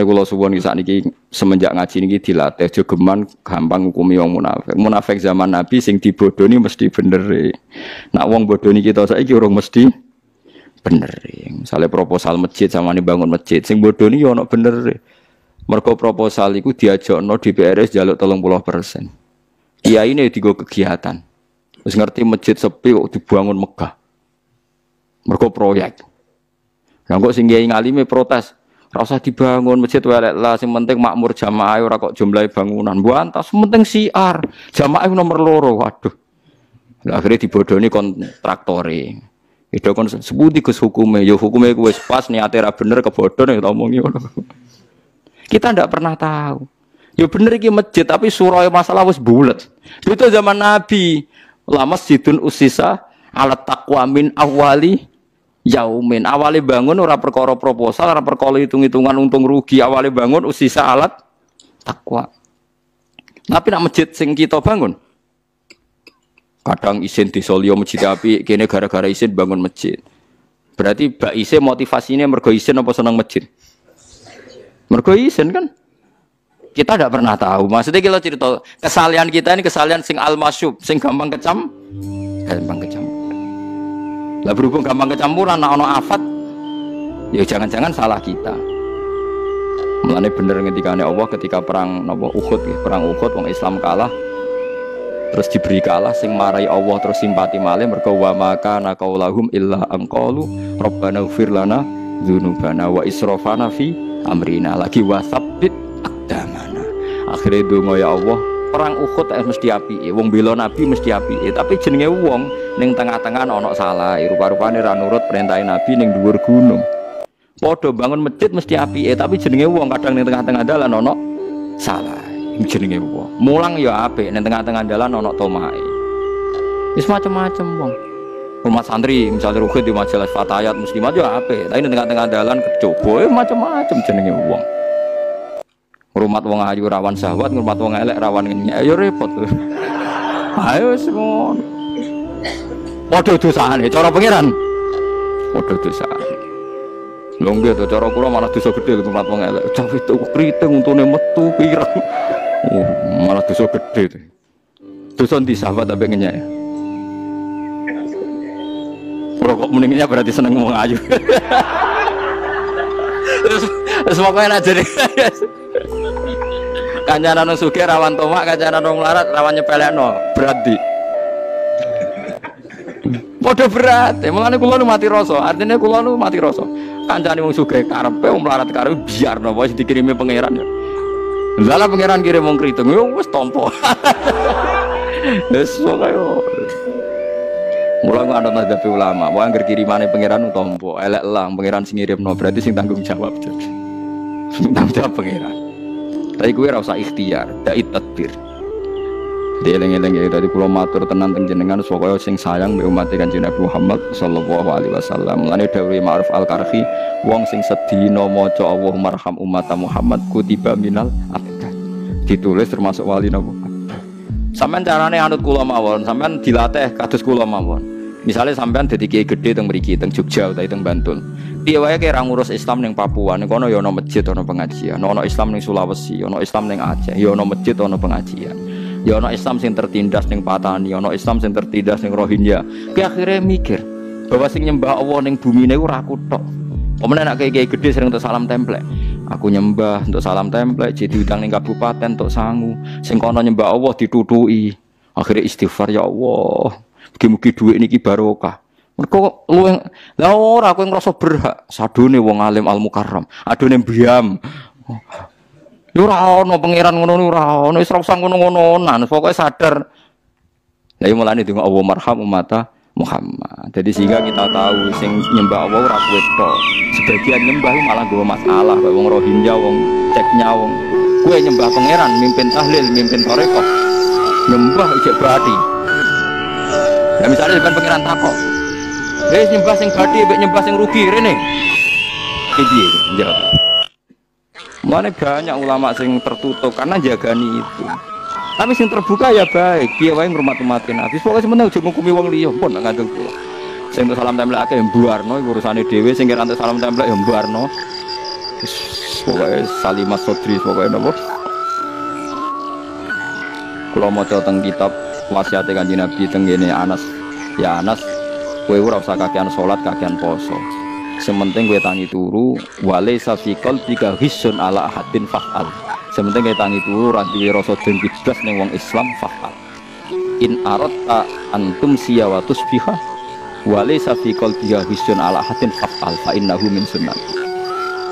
Mulane kula suwun iki sakniki semenjak ngaji niki dilatih aja geman gampang ngukumi wong munafik. Munafik zaman Nabi sing dibodoni mesti bener e. Nek wong bodoni kita saiki urung mesti bener e. Misale proposal masjid samane bangun masjid sing bodoni ya ana bener e. Mergo proposal iku diajakno DPRS njaluk 30%. Kiyaine digo kegiatan. Wis ngerti masjid sepi kok dibangun megah. Mergo proyek. Lah kok sing kiai ngalime protes. Rasa dibangun masjid welek lah, sing penting makmur jamaah ora kok jumlahe bangunan. Buantas penting siar. Jamaah nomor loro. Waduh. Lah akhire dibodoni kontraktore. Ido kon sepundi Gus hukume? Ya hukume kuwi wis pas niate ra bener kebodhon ya omongi ngono. Kita ndak pernah tahu. Ya bener iki masjid tapi surau masalah wis bulet. Itu zaman Nabi. La masjidun usisa ala taqwa min awali yaumin. Awale bangun ora perkara proposal, ora perkara hitung-hitungan untung rugi. Awale bangun usisa alat takwa. Tapi nak masjid sing kita bangun. Kadang isin desa liya masjid apik, kene gara-gara isin bangun masjid. Berarti bak isin motivasine mergo isin apa seneng masjid? Mergo isin kan. Kita tidak pernah tahu. Maksudnya kita cerita kesalahan kita ini kesalahan sing al-masyub, sing gampang kecam, gampang kecampur. Lah berhubung gampang kecampuran, nak ono afat, ya jangan-jangan salah kita. Mulane bener ketika Allah ketika perang nopo Uhud, ya, perang Uhud, wong Islam kalah, terus diberi kalah, sing marai Allah terus simpati malih mergo wa makana qaulahum illa an qalu rabbana ighfir lana dzunubana wa israfana fi amrina lagi wasabbit mana. Akhirnya donga ya Allah, perang Uhud mesti apike, wong bela Nabi mesti apike, tapi jenenge wong ning tengah-tengah ana salah, rupa-rupane ra nurut perintah Nabi ning dhuwur gunung. Padha bangun masjid mesti apike, tapi jenenge wong kadang ning tengah-tengah dalan ana salah. Iki jenenge wong. Mulang ya apik, ning tengah-tengah dalan ana tomae. Wis macam-macam wong. Rumah santri misalnya Uhud di majelis Fatayat Muslimat ya apik, tapi ning tengah-tengah dalan kecoba macam-macam jenenge wong. Ngrumat wong ayu rawan syahwat, ngrumat wong elek rawan ngenyek, ya repot. Ayo semua. Padha dosane, cara pangeran. Padha dosane. Lho nggih to cara kula malah dosa gedhe ngrumat wong elek. Cah itu kriting untune metu pirang. Malah dosa gedhe. Dosa ndi syahwat ambek ngenyek. Ora kok meningnya berarti seneng wong ayu. Terus pokoknya nak jadi kancanan nang sugih rawan tomak, kancanan nang larat rawan nyepelekno, berat di. Padha berat, mengane kula nu mati rasa, artinya kula nu mati rasa. Kancane wong sugih karepe, wong larat karepe biarno wae dikirimi pangeran ya. Lah pangeran kirim wong kriting, yo wis tampa. Wis kaya. Mula nggak ada nadapi ulama, wah angker kirimane pangeran utompo, elek lang pangeran sing ngirimno berarti sing tanggung jawab, sing tanggung jawab pangeran. Tapi gue rasa ikhtiar, dai tadbir. Deleng-eleng ya dari pulau matur tenan teng jenengan supaya sing sayang be umat Kanjeng Nabi Muhammad sallallahu alaihi wasallam. Mulane dawuh Ma'ruf Al-Karhi, wong sing sedina maca Allahumma arham ummat Muhammad kutiba minal abad. Ditulis termasuk wali napa. Sampeyan carane anut kula mawon, sampeyan dilatih kados kula mawon. Misale sampeyan dadi kiai gedhe teng mriki, teng Jogja utawa teng Bantul. Piye wae kira ngurus Islam ning Papua, ning kono ya ana masjid ana pengajian, ana Islam ning Sulawesi, ana Islam ning Aceh, ya ana masjid ana pengajian. Ya ana Islam sing tertindas ning Patani, ana Islam sing tertindas ning Rohingya. Ki akhire mikir bahwa sing nyembah Allah ning bumine ku ra kutok. Omene nek kiai gedhe sering untuk salam templek. Aku nyembah untuk salam template, jadi utang ning kabupaten untuk sangu. Sing kono nyembah Allah ditutui. Akhirnya istighfar ya Allah. Mugi-mugi dhuwit niki barokah. Mergo luwih la ora kowe ngrasa berhak. Sadone wong alim Al Mukarram. Adone mbiam. Ya ora ana pangeran ngono ora ana. Wis ora usah ngono-ngono. Nah, pokoke sadar. Lah iya mulane donga Allahumma arham ummata Muhammad. Jadi sehingga kita tahu sing nyembah Allah ora kuwe tok. Sebagian nyembah malah nggawa masalah, kaya wong Rohingya, wong Ceknya, wong kuwe nyembah pangeran, mimpin tahlil, mimpin tarekah. Nyembah ijek berarti. Ya misalnya sampean pangeran takok. Wis nyembah sing berarti mbek nyembah sing rugi rene. Iki piye njero. Mulane banyak ulama sing tertutup karena jagani itu. Tapi sing terbuka ya baik, piye wae ngurmat-urmatin Nabi. Pokoke semeneng aja ngukumi wong liya, pun nek kadung kula. Sing salam templek akeh mbuarno iku urusane dhewe, sing kira antuk salam templek ya mbuarno. Pokoknya Salimah Sodri, pokoknya nopo. Kalau mau tentang kitab wasiat Kanjeng Nabi tenggene Anas, ya Anas, kowe ora usah kakean salat, kakean poso. Sementing kowe tangi turu, walaisa fi qalbika hisun ala ahadin fa'al. Sementing kowe tangi turu ra duwe rasa dengki blas ning wong Islam fa'al. In aratta antum siyawatus biha, walaisa fi qalbika hisun ala ahadin fa'al fa innahu min sunnah.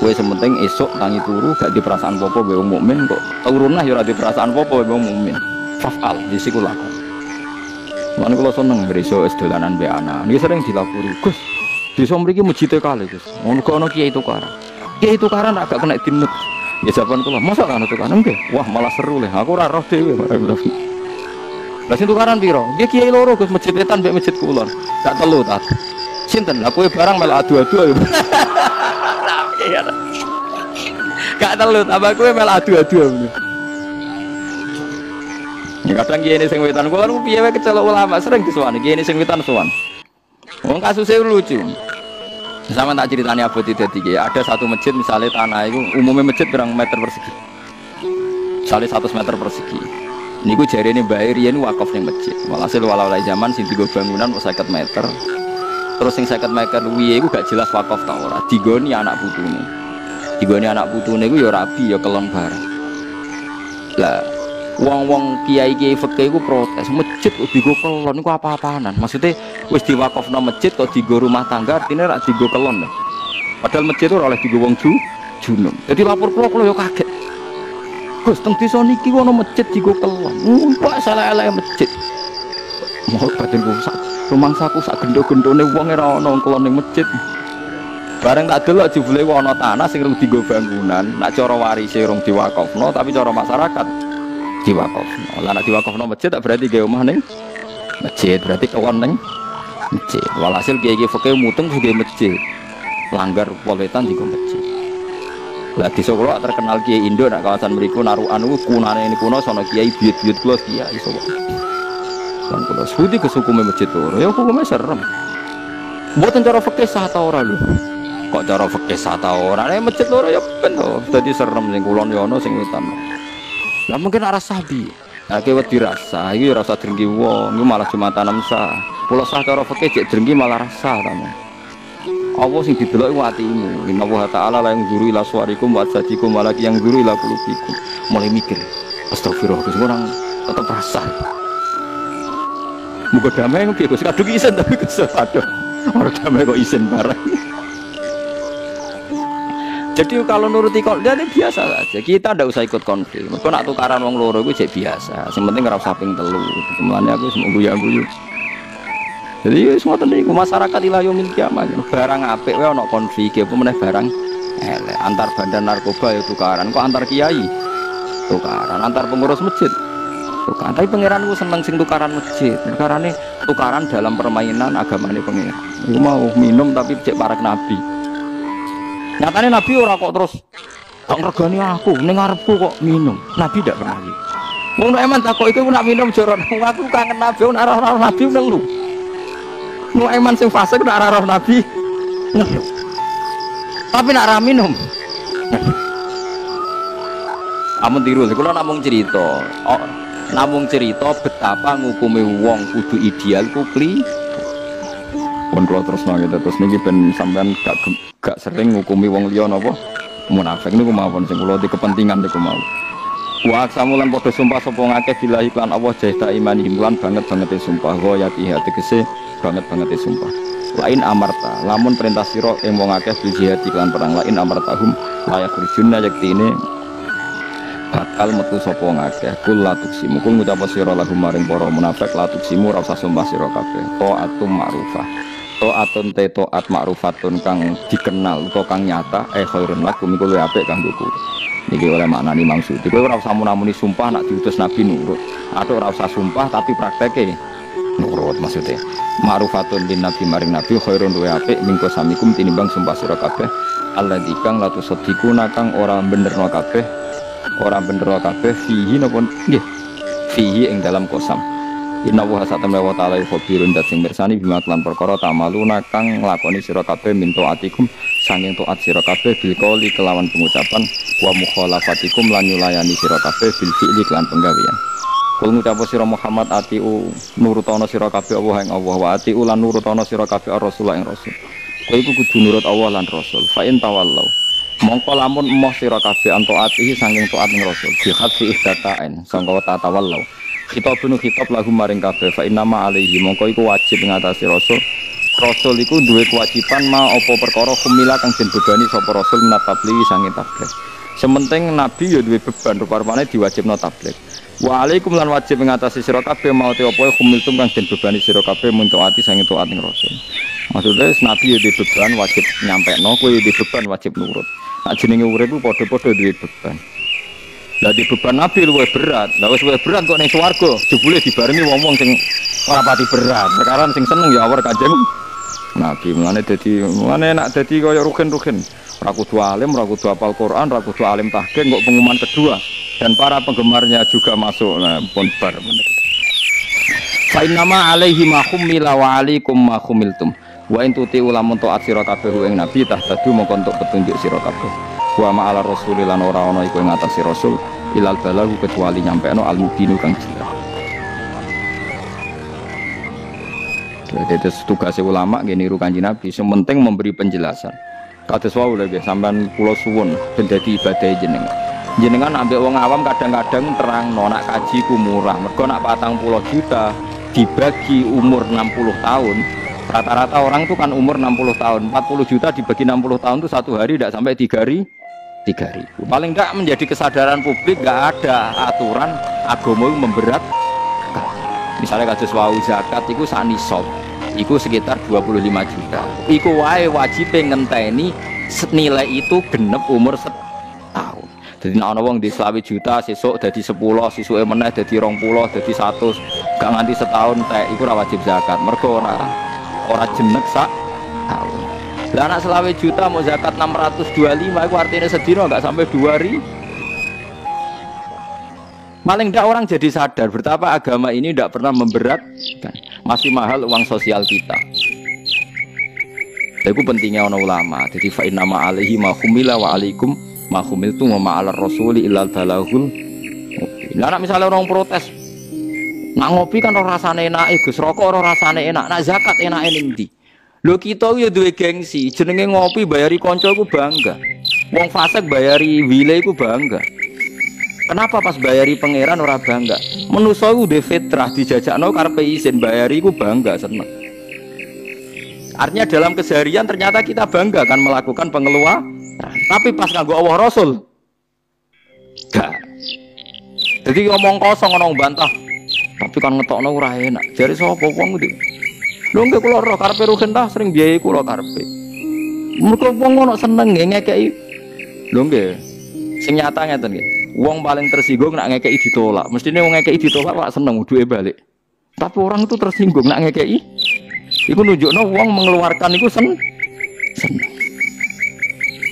Kowe sementing esok tangi turu gak di perasaan popo mbek wong mukmin kok. Turunah ya ora di perasaan popo mbek wong mukmin. Fa'al di siku lakon. Mane kula seneng bereso es dolanan mbek anak. Niki sering dilapuri, Gus. Desa mriki mujite kalih, Gus. Muga ana kiai tukaran. Kiai tukaran agak kena dinut. Ya jawaban kula, mosok ana tukaran nggih. Wah, malah seru le. Aku ora roh dhewe. Lah sing tukaran pira? Nggih kiai loro, Gus, masjid wetan mbek masjid kulon. Gak telu ta. Sinten? Lah kowe barang melu adu-adu ya. Gak telut, apa gue mel adu-adu ya kadang gini sing wetan, gue kan piye wae kecelok ulama sering disuwani, gini sing wetan suwan wong kasusnya lucu sama tak ceritanya abot dadi ya ada satu masjid misalnya tanah itu umumnya masjid berang meter persegi misalnya 100 meter persegi ini gue jari ini bayar, ini wakaf nih masjid walhasil walau-walai zaman, sini gue bangunan 50 meter terus yang 50 meter luwih itu gak jelas wakaf tau ora digoni anak putune itu ya rabi ya kelon bareng lah wong-wong kiai-kiai fakih itu protes masjid kok digo kelon itu apa-apaanan maksudnya wis diwakafno masjid kok digo rumah tangga artinya rak digo kelon deh. Padahal masjid itu oleh digo wong junum jadi lapor kula ya kaget Gus teng desa niki ana masjid digo kelon kok salah-salah masjid mau batin rusak rumangsaku sak gendho-gendhone wong ora ana kelon ning masjid. Bareng tak delok jebule ana tanah sing rung dienggo bangunan, nak cara warise rung diwakafno tapi cara masyarakat diwakafno. Lah nek diwakafno masjid tak berarti gawe omah ning masjid, berarti kelon ning masjid. Walhasil kiai-kiai fakih mutung sing masjid. Langgar poletan dienggo masjid. Lah desa kula terkenal kiai Indo nak kawasan mriku narukan ku kunane niku kuno sono kiai biyut-biyut kula kiai iso kan kula suwiti ke hukume masjid loro ya hukume serem mboten cara fikih sah ta ora lho kok cara fikih sah ta ora nek masjid loro ya ben to dadi serem sing kulon ya ana sing wetan lah mungkin arah sabi akeh wedi rasa iki ora usah drengki wong iki malah cuma tanam sah kula sah cara fikih jek drengki malah rasa ta apa sing didelok iku atimu innallaha ta'ala la yanzuru ila suwarikum wa sajdikum walaki yang zuru ila qulubikum mulai mikir astagfirullah Gus orang tetep rasa muka damai kok Gus kadung isen tapi kesel aduh ora damai kok isen bareng. Jadi kalau nuruti kok dia biasa aja. Kita ndak usah ikut konflik. Kok nak tukaran wong loro iku jek biasa. Sing penting ora usah ping telu. Mulane aku wis ngguyu-guyu. Jadi wis ngoten iki masyarakat ilayomil kiamah. Barang apik wae ana konflik apa meneh barang elek. Antar bandar narkoba ya tukaran kok antar kiai. Tukaran antar pengurus masjid. Tukaran. Tapi pangeran gue seneng sing tukaran masjid. Tukarane tukaran dalam permainan agamane pangeran. Gue mau minum tapi cek parak nabi. Nyatanya nabi ora kok terus kok ngregani aku, ning ngarepku kok minum. Nabi ndak pernah iki. Wong nek eman takok iki nak minum joron aku kangen nabi ora roh nabi nelu. Wong eman sing fasik ora roh nabi nelu. Tapi nak ra minum. Amun tiru, kula namung cerita. Namung cerita betapa ngukumi wong kudu ideal kukli pun kalau terus nangis terus niki ben sampean gak sering ngukumi wong liya napa munafik niku mawon sing kula dikepentingan niku mawon wa samulan padha sumpah sapa ngakeh billahi lan Allah jaita iman himlan banget-bangete sumpah wa yati hati kese banget-bangete sumpah lain amarta lamun perintah sira ing wong akeh jihad lan perang lain amartahum layak rujun yaktine bakal metu sapa ngakeh kul latuksimu kul ngucap sira lahum maring para munafik latuksimu ora usah sumpah sira kabeh taatum ma'rufah taatun te taat ma'rufatun kang dikenal utawa kang nyata khairun lakum iku luwih apik kanggo kowe niki oleh maknani maksud kowe ora usah munamuni sumpah nak diutus nabi nurut aduh ora usah sumpah tapi prakteke nurut maksudnya ma'rufatun lin nabi maring nabi khairun luwih apik mingko samikum tinimbang sumpah sira kabeh alladzi kang latusdikuna kang ora benerno kabeh orang bener kabeh fihi napa nggih fihi ing dalam kosam innallaha satamna wa ta'ala khobirun dat sing mirsani bima lan perkara tamaluna kang nglakoni sira kabeh minto atikum saking taat sira kabeh bil qauli kelawan pengucapan wa mukhalafatikum lan nyulayani sira kabeh bil fi'li lan penggawean. Kul ngucapo sira Muhammad atiu nurutono sira kabeh Allah ing Allah wa atiu lan nurutono sira kabeh Rasul ing Rasul. Kowe iku kudu nurut Allah lan Rasul. Fa in tawallau mongko lamun emoh sira kabeh antaati saking taat ing Rasul. Bi khaffi ihdatain sangka ta tawallau. Khitabun khitab lahum maring kabeh fa inna ma alaihi mongko iku wajib ngatasi Rasul. Rasul iku duwe kewajiban ma apa perkara humila kang den bebani sapa rasul menatabliwi sange tabligh. Sementing nabi ya duwe beban rupa-rupane diwajibno tabligh. Wa alaikum lan wajib ngatasi sira kabeh maute apa humiltum kang den bebani sira kabeh mun taati sange taat ning rasul. Maksude nabi ya duwe beban wajib nyampekno, kowe duwe beban wajib nurut. Sak jenenge urip ku padha-padha duwe beban. Lah di beban nabi luwih berat. Lah wis luwih berat kok ning swarga jebule dibarengi wong-wong sing ora pati berat. Sekarang sing seneng ya awar kanjeng Nabi. Mulane dadi mulane nak dadi kaya rugen-rugen. Ora kudu alim, ora kudu hafal Quran, ora kudu alim tahqiq kok pengumuman kedua dan para penggemarnya juga masuk. Nah, pun bar bener. Fa inna ma alaihi ma humila wa alaikum ma humiltum. Wa in tuti ulam taat sira kabeh ing nabi tahtadu mongko entuk petunjuk sira kabeh. Wa ma ala rasulil lan ora ana iku ing atase rasul ilal balahu kecuali nyampekno al-mubinu kang jelas. Jadi tugas ulama niru kanjeng Nabi, sementing memberi penjelasan. Kados wau lho nggih sampean kula suwun ben dadi ibadah jenengan. Jenengan ambek wong awam kadang-kadang terangno nak kaji ku murah. Mergo nak 40 juta dibagi umur 60 tahun, rata-rata orang itu kan umur 60 tahun. 40 juta dibagi 60 tahun itu satu hari tidak sampai 3 hari. Paling enggak menjadi kesadaran publik enggak ada aturan agama memberatkan. Misalnya kasus wau zakat itu sanisop itu sekitar 25 juta, itu wajib ngenteni nilai itu genep umur setahun. Jadi ada orang di selawi juta sesuk jadi 10, sesuknya meneh jadi 20, jadi 100, gak nganti setahun itu ora wajib zakat, mereka orang jenek sak tahun. Lah anak selawi juta mau zakat 625 itu artinya sedina gak sampai 2 hari. Paling tidak orang jadi sadar betapa agama ini tidak pernah memberatkan. Masih mahal uang sosial kita. Itu pentingnya orang ulama. Jadi fa inna ma alaihi ma humila wa alaikum ma humiltum wa ma ala rasuli illal balahul. Nah, misalnya orang protes. Nak ngopi kan orang rasanya enak, Gus rokok orang rasanya enak, nak zakat enak endi. Lho kita ya duwe gengsi, jenenge ngopi bayari kanca iku bangga. Wong fasik bayari wile iku bangga. Kenapa pas bayari pangeran ora bangga? Menusa iku dhewe fitrah dijajakno karepe isin bayari iku bangga seneng. Artinya dalam keseharian ternyata kita bangga kan melakukan pengeluaran. Tapi pas nganggo Allah Rasul. Gak. Jadi ngomong kosong ana bantah. Tapi kan ngetokno ora enak. Jare sapa wong iki? Lho nggih kula ora karepe rugen ta sering biayai kula karepe. Mergo wong ana seneng nggih ngekeki. Lho nggih. Sing nyata ngeten nggih. Wong paling tersinggung nak ngekei ditolak. Mestinya wong ngekei ditolak wak seneng duwe balik. Tapi orang itu tersinggung nak ngekei. Iku nunjukno wong mengeluarkan iku seneng.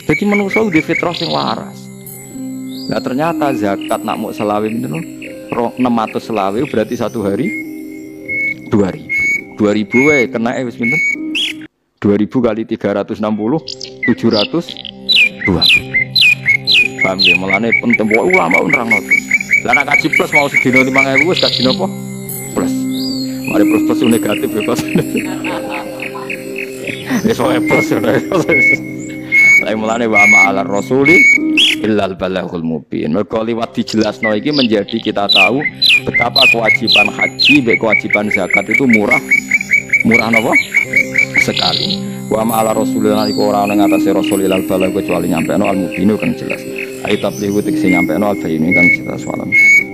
Jadi manusa di fitrah sing waras. Nah ternyata zakat nak muk selawe niku 600 selawe berarti satu hari 2000. 2000 wae kenake wis pinten? 2000 kali 360 720. Paham ya, mulane penting ulama nerangno. Lah nek kaji plus mau sedina 5000 wis kaji napa? Plus. Mari plus negatif ya, Pak. Wis wae plus. Lah mulane wa ma'al rasuli illal balaghul mubin. Mergo liwat dijelasno iki menjadi kita tahu betapa kewajiban haji, kewajiban zakat itu murah napa? Sekali. Wa ma'al rasuli lan iku ora ana ngatasi rasul illal balagh kecuali nyampeno al mubinu kan jelas. Ayat tablihu tekse nyampe no alfa ini kan cerita soalan.